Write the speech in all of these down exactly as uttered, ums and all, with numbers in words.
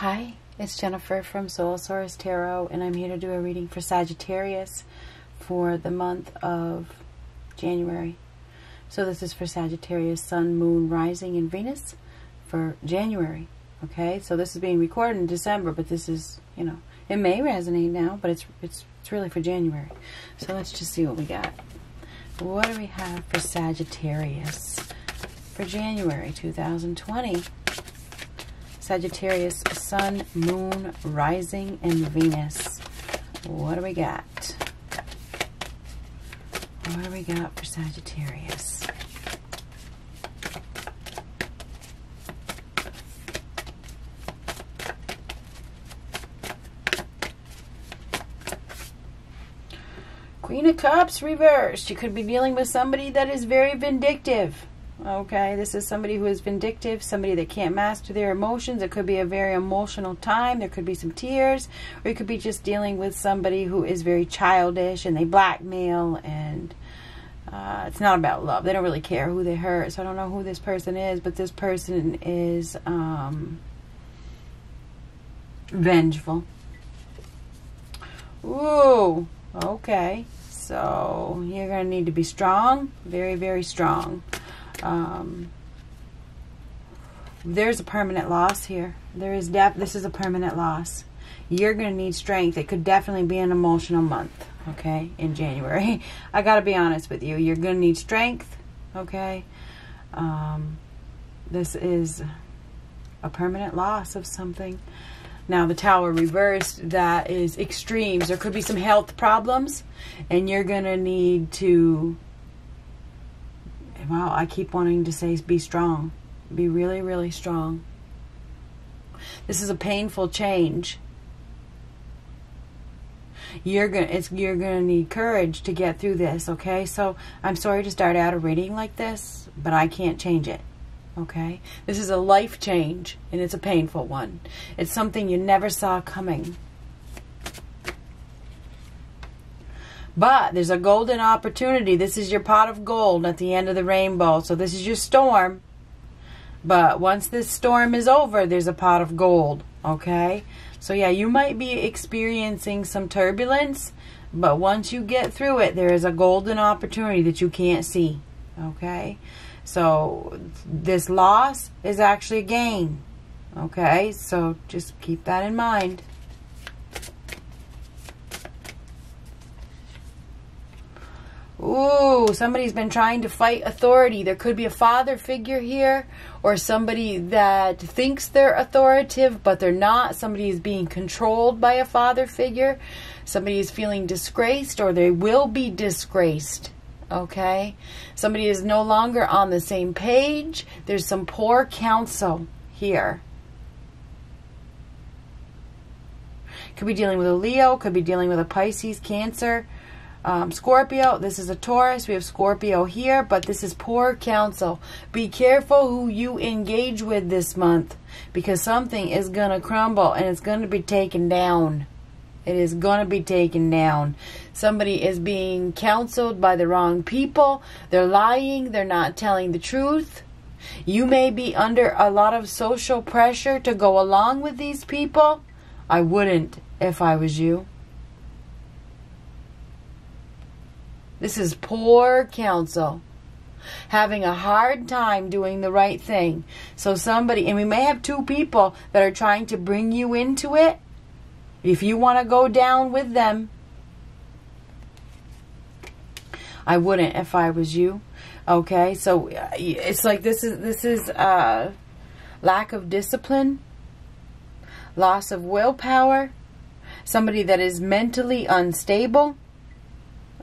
Hi, it's Jennifer from Soul Source Tarot, and I'm here to do a reading for Sagittarius for the month of January. So this is for Sagittarius, Sun, Moon, Rising, and Venus for January. Okay, so this is being recorded in December, but this is, you know, it may resonate now, but it's it's it's really for January. So let's just see what we got. What do we have for Sagittarius for January two thousand twenty? Sagittarius, Sun, Moon, Rising, and Venus. What do we got? What do we got for Sagittarius? Queen of Cups reversed. You could be dealing with somebody that is very vindictive. Okay, this is somebody who is vindictive, somebody that can't master their emotions. It could be a very emotional time. There could be some tears, or it could be just dealing with somebody who is very childish and they blackmail, and uh, it's not about love. They don't really care who they hurt. So I don't know who this person is, but this person is um, vengeful. Ooh, okay. So you're going to need to be strong, very, very strong. Um, there's a permanent loss here. There is depth. This is a permanent loss. You're going to need strength. It could definitely be an emotional month, okay, in January. I got to be honest with you. You're going to need strength, okay? Um, this is a permanent loss of something. Now, the Tower reversed, that is extremes. There could be some health problems, and you're going to need to... Wow, I keep wanting to say be strong. Be really, really strong. This is a painful change. You're gonna, it's, you're gonna need courage to get through this, okay? So I'm sorry to start out a reading like this, but I can't change it, okay? This is a life change, and it's a painful one. It's something you never saw coming. But there's a golden opportunity. This is your pot of gold at the end of the rainbow. So this is your storm. But once this storm is over, there's a pot of gold. Okay? So yeah, you might be experiencing some turbulence. But once you get through it, there is a golden opportunity that you can't see. Okay? So this loss is actually a gain. Okay? So just keep that in mind. Ooh, somebody's been trying to fight authority. There could be a father figure here, or somebody that thinks they're authoritative, but they're not. Somebody is being controlled by a father figure. Somebody is feeling disgraced, or they will be disgraced. Okay? Somebody is no longer on the same page. There's some poor counsel here. Could be dealing with a Leo, could be dealing with a Pisces, Cancer. Um, Scorpio, this is a Taurus. We have Scorpio here, but this is poor counsel. Be careful who you engage with this month, because something is going to crumble and it's going to be taken down. It is going to be taken down. Somebody is being counseled by the wrong people. They're lying. They're not telling the truth. You may be under a lot of social pressure to go along with these people. I wouldn't if I was you. This is poor counsel. Having a hard time doing the right thing. So somebody, and we may have two people that are trying to bring you into it. If you want to go down with them. I wouldn't if I was you. Okay, so it's like this is, this is uh, lack of discipline. Loss of willpower. Somebody that is mentally unstable.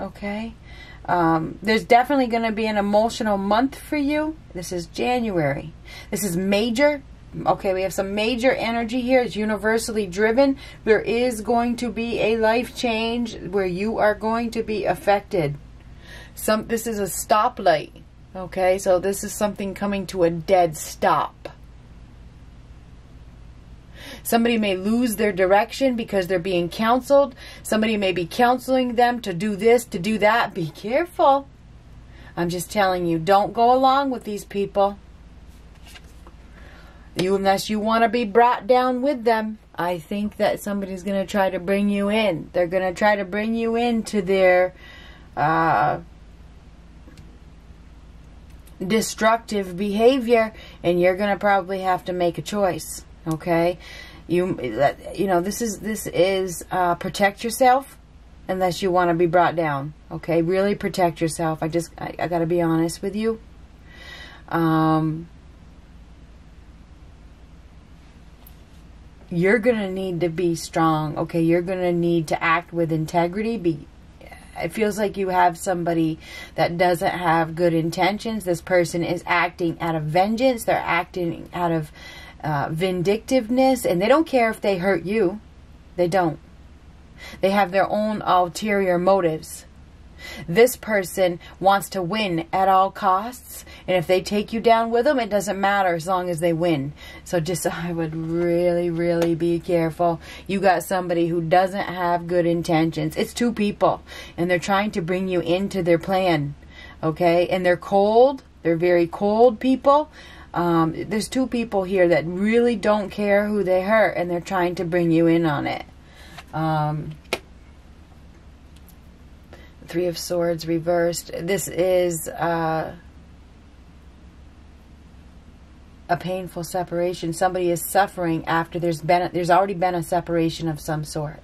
Okay, um, there's definitely going to be an emotional month for you. This is January. This is major. Okay, we have some major energy here. It's universally driven. There is going to be a life change where you are going to be affected. Some, this is a stoplight. Okay, so this is something coming to a dead stop. Somebody may lose their direction because they're being counseled. Somebody may be counseling them to do this, to do that. Be careful. I'm just telling you, don't go along with these people. You, unless you want to be brought down with them. I think that somebody's going to try to bring you in. They're going to try to bring you into their uh, destructive behavior, and you're going to probably have to make a choice. Okay, you you know this is this is uh, protect yourself unless you want to be brought down. Okay, really protect yourself. I just I, I got to be honest with you. Um. You're going to need to be strong. Okay, you're going to need to act with integrity. Be, it feels like you have somebody that doesn't have good intentions. This person is acting out of vengeance. They're acting out of uh, vindictiveness. And they don't care if they hurt you. They don't. They have their own ulterior motives. This person wants to win at all costs. And if they take you down with them, it doesn't matter as long as they win. So just, I would really, really be careful. You got somebody who doesn't have good intentions. It's two people. And they're trying to bring you into their plan. Okay? And they're cold. They're very cold people. Um, there's two people here that really don't care who they hurt. And they're trying to bring you in on it. Um... Three of Swords reversed. This is uh, a painful separation. Somebody is suffering after there's been a, there's already been a separation of some sort,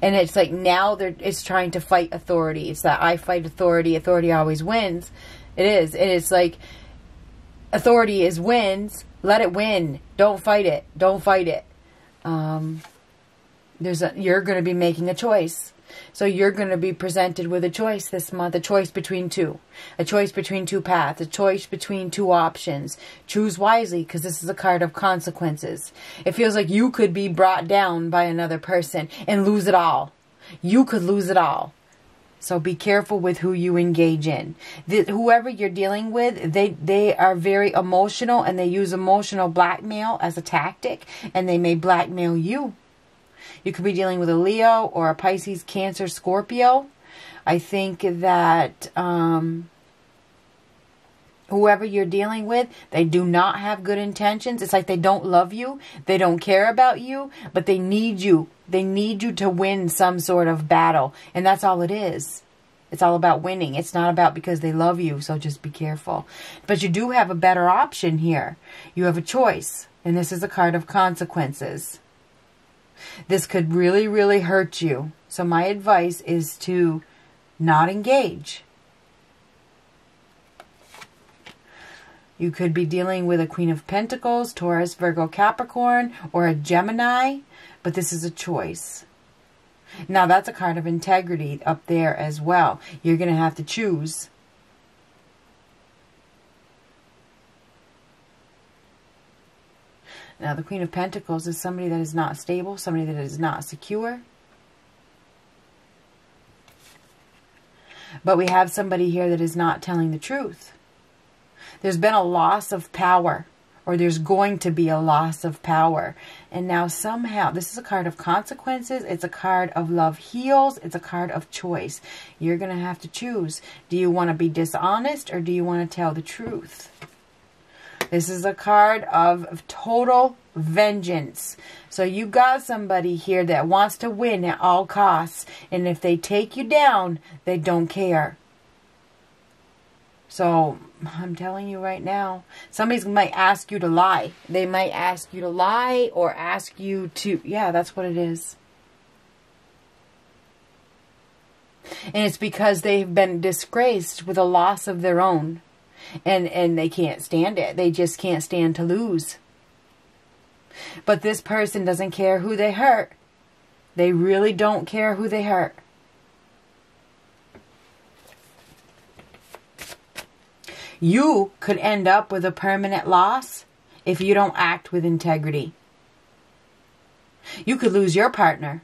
and it's like now they're it's trying to fight authority. It's that I fight authority. Authority always wins. It is, and it's like authority is wins. Let it win. Don't fight it. Don't fight it. Um, there's a, you're going to be making a choice. So you're going to be presented with a choice this month, a choice between two, a choice between two paths, a choice between two options. Choose wisely, because this is a card of consequences. It feels like you could be brought down by another person and lose it all. You could lose it all. So be careful with who you engage in. The, whoever you're dealing with, they, they are very emotional, and they use emotional blackmail as a tactic, and they may blackmail you. You could be dealing with a Leo or a Pisces, Cancer, Scorpio. I think that um, whoever you're dealing with, they do not have good intentions. It's like they don't love you. They don't care about you, but they need you. They need you to win some sort of battle. And that's all it is. It's all about winning. It's not about because they love you. So just be careful. But you do have a better option here. You have a choice. And this is a card of consequences. This could really, really hurt you. So my advice is to not engage. You could be dealing with a Queen of Pentacles, Taurus, Virgo, Capricorn, or a Gemini. But this is a choice. Now that's a card of integrity up there as well. You're going to have to choose. Now, the Queen of Pentacles is somebody that is not stable, somebody that is not secure. But we have somebody here that is not telling the truth. There's been a loss of power, or there's going to be a loss of power. And now somehow, this is a card of consequences. It's a card of love heals. It's a card of choice. You're going to have to choose. Do you want to be dishonest, or do you want to tell the truth? This is a card of total vengeance. So you got somebody here that wants to win at all costs. And if they take you down, they don't care. So I'm telling you right now, somebody might ask you to lie. They might ask you to lie or ask you to, yeah, that's what it is. And it's because they've been disgraced with a loss of their own. And and they can't stand it. They just can't stand to lose. But this person doesn't care who they hurt. They really don't care who they hurt. You could end up with a permanent loss if you don't act with integrity. You could lose your partner,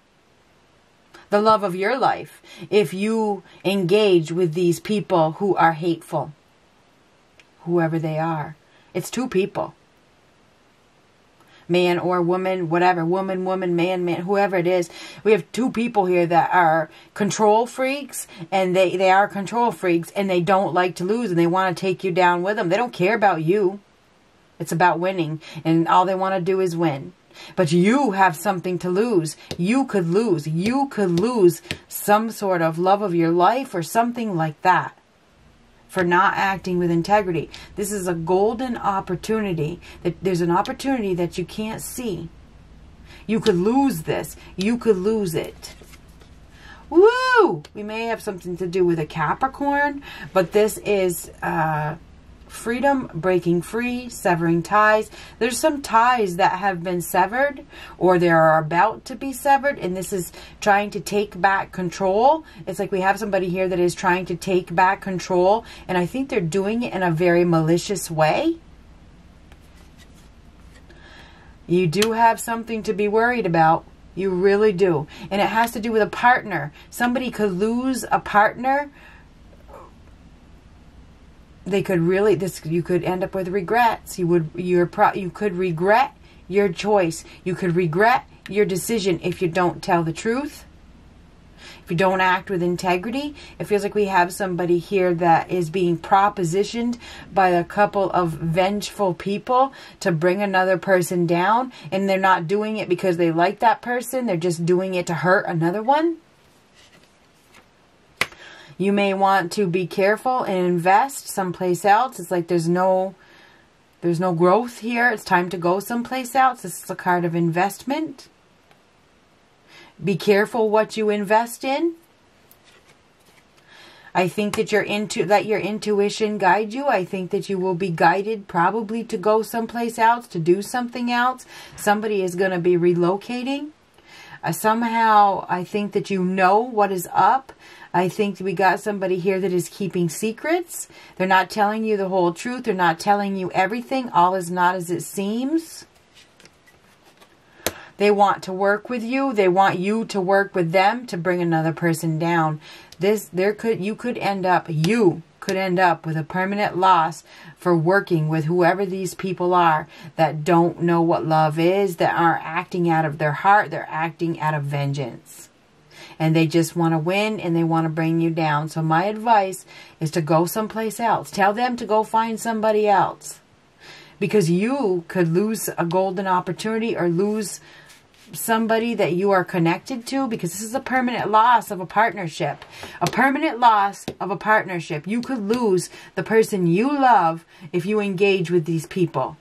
the love of your life, if you engage with these people who are hateful. Whoever they are. It's two people. Man or woman, whatever. Woman, woman, man, man, whoever it is. We have two people here that are control freaks, and they, they are control freaks, and they don't like to lose, and they want to take you down with them. They don't care about you. It's about winning, and all they want to do is win. But you have something to lose. You could lose. You could lose some sort of love of your life or something like that for not acting with integrity. This is a golden opportunity. That there's an opportunity that you can't see. You could lose this. You could lose it. Woo! We may have something to do with a Capricorn, but this is uh, freedom, breaking free, severing ties. There's some ties that have been severed, or they are about to be severed, and this is trying to take back control. It's like we have somebody here that is trying to take back control, and I think they're doing it in a very malicious way. You do have something to be worried about. You really do. And it has to do with a partner. Somebody could lose a partner. They could really, this, you could end up with regrets. You would, you're pro, you could regret your choice. You could regret your decision if you don't tell the truth. If you don't act with integrity. It feels like we have somebody here that is being propositioned by a couple of vengeful people to bring another person down, and they're not doing it because they like that person. They're just doing it to hurt another one. You may want to be careful and invest someplace else. It's like there's no there's no growth here. It's time to go someplace else. This is a card of investment. Be careful what you invest in. I think that you're into, let your intuition guide you. I think that you will be guided probably to go someplace else, to do something else. Somebody is going to be relocating. Uh, somehow, I think that you know what is up. I think we got somebody here that is keeping secrets. They're not telling you the whole truth. They're not telling you everything. All is not as it seems. They want to work with you. They want you to work with them to bring another person down. This, there could, you could end up, you could end up with a permanent loss for working with whoever these people are that don't know what love is, that aren't acting out of their heart. They're acting out of vengeance. And they just want to win, and they want to bring you down. So my advice is to go someplace else. Tell them to go find somebody else. Because you could lose a golden opportunity or lose somebody that you are connected to, because this is a permanent loss of a partnership. A permanent loss of a partnership. You could lose the person you love if you engage with these people,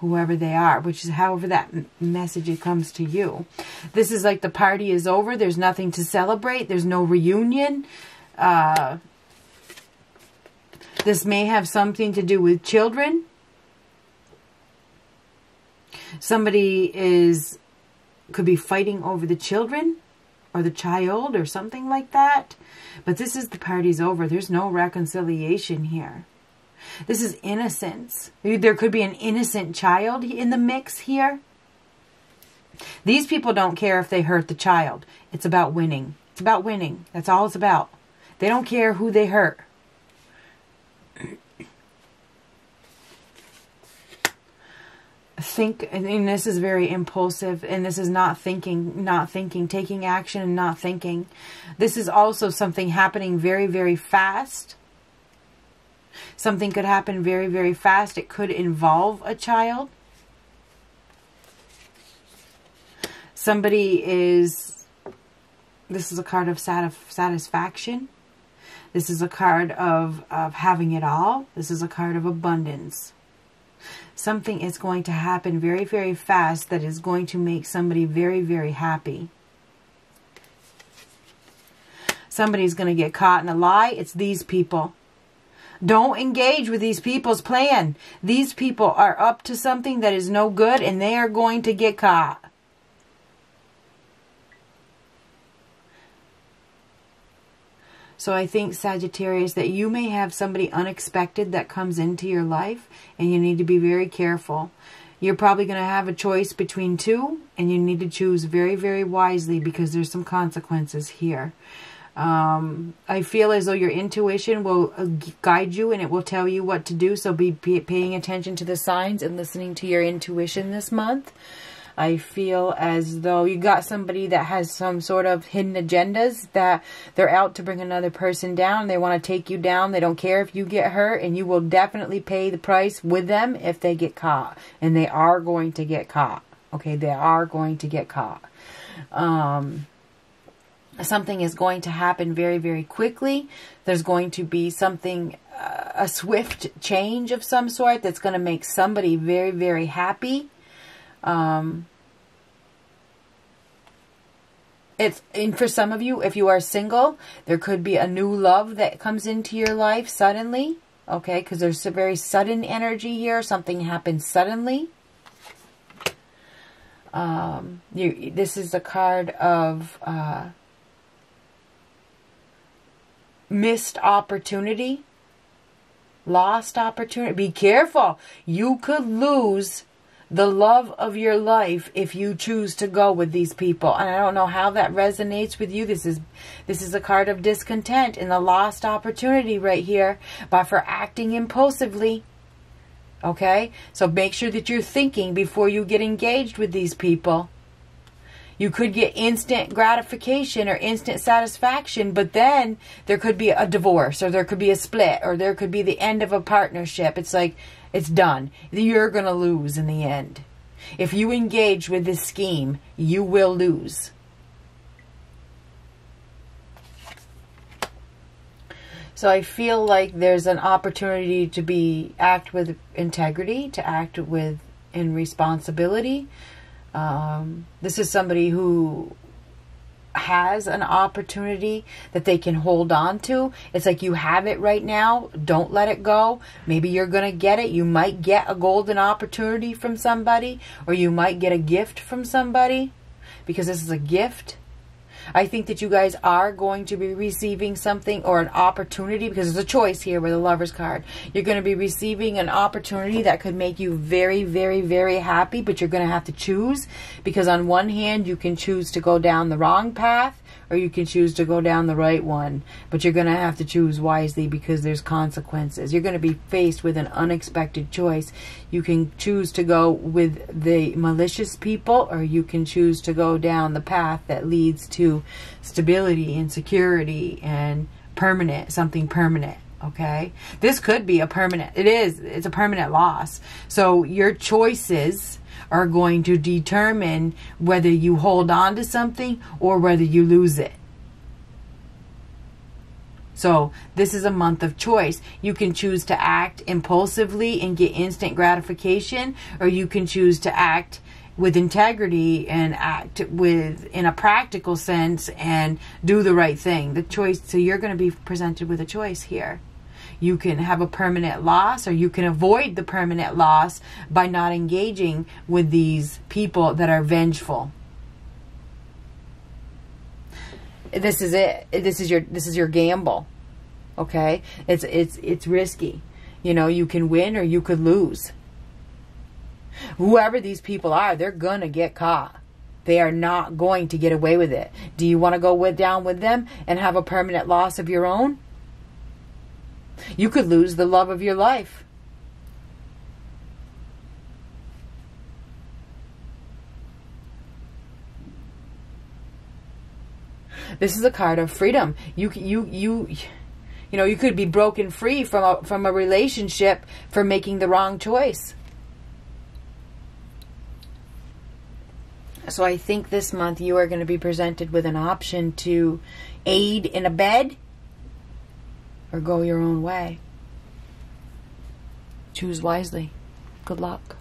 whoever they are, which is however that message comes to you. This is like the party is over. There's nothing to celebrate. There's no reunion. Uh, this may have something to do with children. Somebody is, could be fighting over the children or the child or something like that. But this is the party's over. There's no reconciliation here. This is innocence. There could be an innocent child in the mix here. These people don't care if they hurt the child. It's about winning. It's about winning. That's all it's about. They don't care who they hurt. Think, and this is very impulsive, and this is not thinking, not thinking, taking action and not thinking. This is also something happening very, very fast. Something could happen very, very fast. It could involve a child. Somebody is, this is a card of satisfaction. This is a card of, of having it all. This is a card of abundance. Something is going to happen very, very fast that is going to make somebody very, very happy. Somebody's going to get caught in a lie. It's these people. Don't engage with these people's plan. These people are up to something that is no good, and they are going to get caught. So I think, Sagittarius, that you may have somebody unexpected that comes into your life, and you need to be very careful. You're probably going to have a choice between two, and you need to choose very, very wisely, because there's some consequences here. Um, I feel as though your intuition will guide you, and it will tell you what to do. So be paying attention to the signs and listening to your intuition this month. I feel as though you got somebody that has some sort of hidden agendas, that they're out to bring another person down. They want to take you down. They don't care if you get hurt, and you will definitely pay the price with them if they get caught. And they are going to get caught. Okay, they are going to get caught. Um... Something is going to happen very, very quickly. There's going to be something, uh, a swift change of some sort that's going to make somebody very, very happy. Um, it's, and for some of you, if you are single, there could be a new love that comes into your life suddenly. Okay, because there's a very sudden energy here. Something happens suddenly. Um, you, this is the card of... Uh, missed opportunity, lost opportunity. Be careful. You could lose the love of your life if you choose to go with these people. And I don't know how that resonates with you. This is this is a card of discontent and the lost opportunity right here, but for acting impulsively. Okay? So make sure that you're thinking before you get engaged with these people. You could get instant gratification or instant satisfaction, but then there could be a divorce, or there could be a split, or there could be the end of a partnership. It's like, it's done. You're going to lose in the end. If you engage with this scheme, you will lose. So I feel like there's an opportunity to be act with integrity, to act with in responsibility. Um, this is somebody who has an opportunity that they can hold on to. It's like you have it right now. Don't let it go. Maybe you're going to get it. You might get a golden opportunity from somebody, or you might get a gift from somebody, because this is a gift. I think that you guys are going to be receiving something, or an opportunity, because there's a choice here with the Lover's card. You're going to be receiving an opportunity that could make you very, very, very happy, but you're going to have to choose, because on one hand, you can choose to go down the wrong path, or you can choose to go down the right one, but you're going to have to choose wisely, because there's consequences. You're going to be faced with an unexpected choice. You can choose to go with the malicious people, or you can choose to go down the path that leads to stability and security and permanent, something permanent. Okay, this could be a permanent, it is, it's a permanent loss. So your choices are going to determine whether you hold on to something or whether you lose it. So this is a month of choice. You can choose to act impulsively and get instant gratification, or you can choose to act with integrity and act with in a practical sense and do the right thing. The choice, so you're going to be presented with a choice here. You can have a permanent loss, or you can avoid the permanent loss by not engaging with these people that are vengeful. This is it. This is your this is your gamble. Okay? It's it's it's risky. You know, you can win or you could lose. Whoever these people are, they're going to get caught. They are not going to get away with it. Do you want to go with down with them and have a permanent loss of your own? You could lose the love of your life. This is a card of freedom. You you you you know, you could be broken free from a, from a relationship for making the wrong choice. So I think this month you are going to be presented with an option to aid and abet, or go your own way. Choose wisely. Good luck.